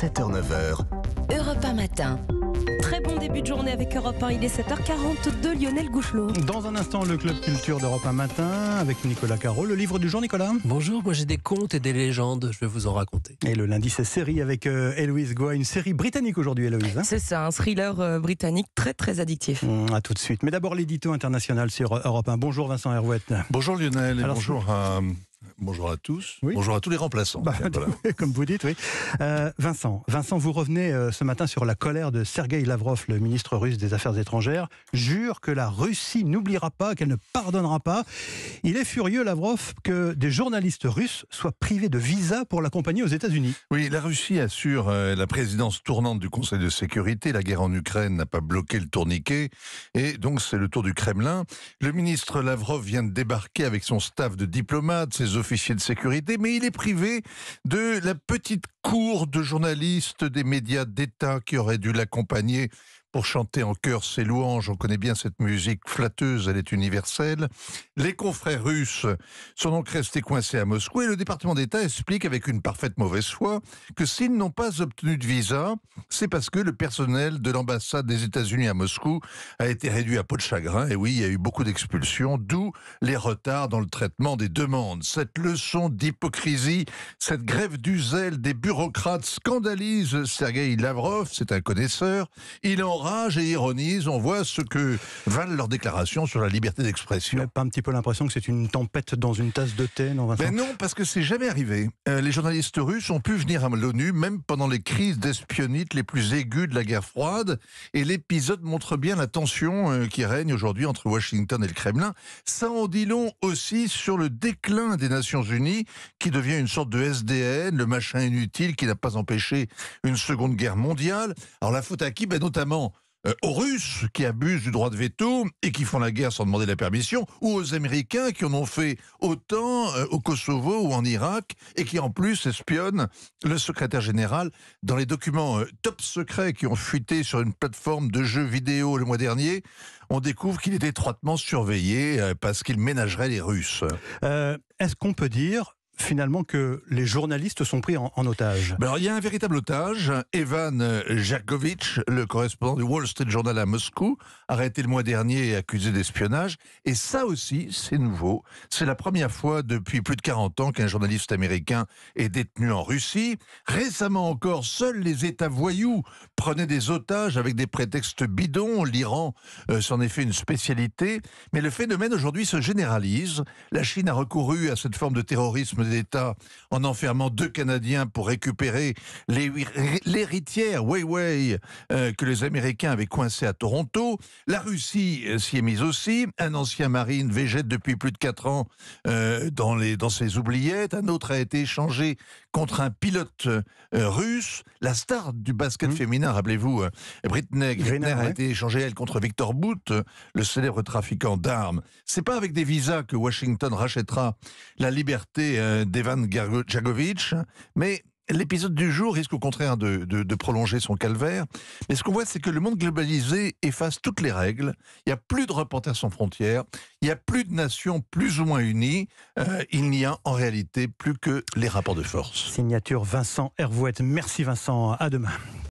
7h-9h. Europe 1 matin. Très bon début de journée avec Europe 1, il est 7h42, Lionel Gouchelot. Dans un instant, le Club Culture d'Europe 1 matin avec Nicolas Carreau. Le livre du jour, Nicolas. Bonjour, moi j'ai des contes et des légendes, je vais vous en raconter. Et le lundi, c'est série avec Héloïse Goua, une série britannique aujourd'hui, Héloïse. Hein, c'est ça, un thriller britannique très très addictif. À tout de suite. Mais d'abord, l'édito international sur Europe 1. Bonjour Vincent Hervouët. Bonjour Lionel. Alors, bonjour à... Bonjour à tous, oui. Bonjour à tous les remplaçants. Bah, voilà. Comme vous dites, oui. Vincent, vous revenez ce matin sur la colère de Sergueï Lavrov, le ministre russe des Affaires étrangères, jure que la Russie n'oubliera pas, qu'elle ne pardonnera pas. Il est furieux, Lavrov, que des journalistes russes soient privés de visa pour l'accompagner aux États-Unis. Oui, la Russie assure la présidence tournante du Conseil de sécurité. La guerre en Ukraine n'a pas bloqué le tourniquet et donc c'est le tour du Kremlin. Le ministre Lavrov vient de débarquer avec son staff de diplomates, ses officiers de sécurité, mais il est privé de la petite cour de journalistes des médias d'État qui auraient dû l'accompagner pour chanter en chœur ses louanges. On connaît bien cette musique flatteuse, elle est universelle. Les confrères russes sont donc restés coincés à Moscou et le département d'État explique avec une parfaite mauvaise foi que s'ils n'ont pas obtenu de visa, c'est parce que le personnel de l'ambassade des États-Unis à Moscou a été réduit à peau de chagrin. Et oui, il y a eu beaucoup d'expulsions, d'où les retards dans le traitement des demandes. Cette leçon d'hypocrisie, cette grève du zèle des bureaucrates scandalise Sergueï Lavrov, c'est un connaisseur. Il en rage et ironise, on voit ce que valent leurs déclarations sur la liberté d'expression. Vous n'avez pas un petit peu l'impression que c'est une tempête dans une tasse de thé, non Vincent ? Ben non, parce que c'est jamais arrivé. Les journalistes russes ont pu venir à l'ONU, même pendant les crises d'espionnite les plus aiguës de la guerre froide, et l'épisode montre bien la tension qui règne aujourd'hui entre Washington et le Kremlin. Ça en dit long aussi sur le déclin des Nations Unies, qui devient une sorte de SDN, le machin inutile qui n'a pas empêché une seconde guerre mondiale. Alors la faute à qui ? Ben notamment aux Russes qui abusent du droit de veto et qui font la guerre sans demander la permission, ou aux Américains qui en ont fait autant au Kosovo ou en Irak et qui en plus espionnent le secrétaire général dans les documents top secrets qui ont fuité sur une plateforme de jeux vidéo le mois dernier. On découvre qu'il est étroitement surveillé parce qu'il ménagerait les Russes. Est-ce qu'on peut dire finalement que les journalistes sont pris en otage? Alors, il y a un véritable otage. Evan Jakovic, le correspondant du Wall Street Journal à Moscou, arrêté le mois dernier et accusé d'espionnage. Et ça aussi, c'est nouveau. C'est la première fois depuis plus de 40 ans qu'un journaliste américain est détenu en Russie. Récemment encore, seuls les États voyous prenaient des otages avec des prétextes bidons. L'Iran s'en est fait une spécialité. Mais le phénomène aujourd'hui se généralise. La Chine a recouru à cette forme de terrorisme d'État en enfermant 2 Canadiens pour récupérer l'héritière Weiwei que les Américains avaient coincée à Toronto. La Russie s'y est mise aussi. Un ancien marine végète depuis plus de 4 ans dans ses oubliettes. Un autre a été échangé contre un pilote russe. La star du basket féminin, rappelez-vous, Britney Greiner a été échangée, elle, contre Victor Bout, le célèbre trafiquant d'armes. C'est pas avec des visas que Washington rachètera la liberté d'Evan Jakovic, mais l'épisode du jour risque au contraire de prolonger son calvaire. Mais ce qu'on voit, c'est que le monde globalisé efface toutes les règles. Il n'y a plus de Reporters sans frontières. Il n'y a plus de nations plus ou moins unies. Il n'y a en réalité plus que les rapports de force. Signature Vincent Hervouët. Merci Vincent. À demain.